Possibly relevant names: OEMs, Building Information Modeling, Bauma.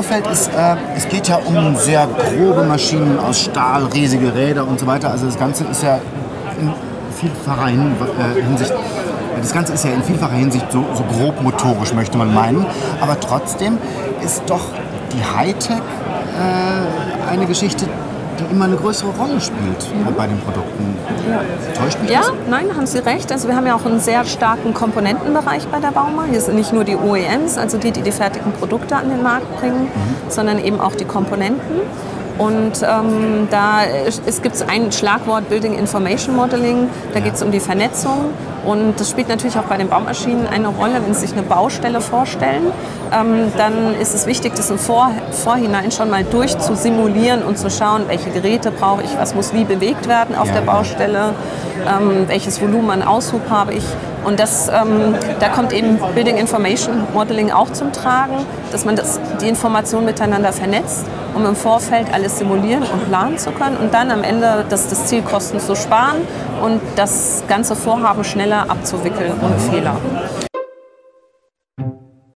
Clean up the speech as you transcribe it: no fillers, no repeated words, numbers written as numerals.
auffällt, ist, es geht ja um sehr grobe Maschinen aus Stahl, riesige Räder und so weiter. Also das Ganze ist ja in vielfacher Hinsicht, so grob motorisch, möchte man meinen. Aber trotzdem ist doch die Hightech eine Geschichte, die immer eine größere Rolle spielt bei den Produkten. Täuscht mich das? Ja, nein, haben Sie recht. Also wir haben ja auch einen sehr starken Komponentenbereich bei der Bauma. Hier sind nicht nur die OEMs, also die fertigen Produkte an den Markt bringen, sondern eben auch die Komponenten. Und da gibt es ein Schlagwort Building Information Modeling, da geht es um die Vernetzung. Und das spielt natürlich auch bei den Baumaschinen eine Rolle. Wenn Sie sich eine Baustelle vorstellen, dann ist es wichtig, das im Vorhinein schon mal durchzusimulieren und zu schauen, welche Geräte brauche ich, was muss wie bewegt werden auf der Baustelle, welches Volumen an Aushub habe ich. Und das, da kommt eben Building Information Modeling auch zum Tragen, dass man die Informationen miteinander vernetzt, um im Vorfeld alles simulieren und planen zu können und dann am Ende das Ziel, Kosten zu sparen und das ganze Vorhaben schneller abzuwickeln ohne Fehler.